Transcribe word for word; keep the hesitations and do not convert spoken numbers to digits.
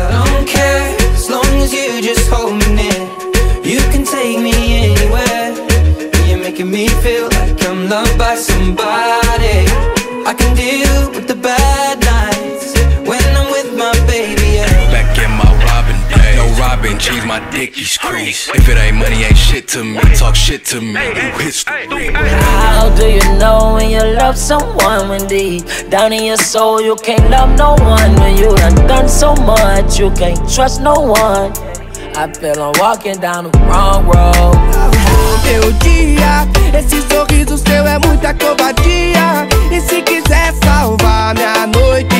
I don't care, as long as you just hold me near. You can take me anywhere. You're making me feel like I'm loved by somebody. I can deal with the bad nights when I'm with my baby, yeah. Back in my Robin days, no Robin G's, my dick is creased. If it ain't money, ain't shit to me, talk shit to me, do history. How do you know when you love someone when deep down in your soul you can't love no one? When you done done so much, you can't trust no one. I feel I'm walking down the wrong road. Teu dia, esse sorriso seu é muita covardia. E se quiser salvar minha noite,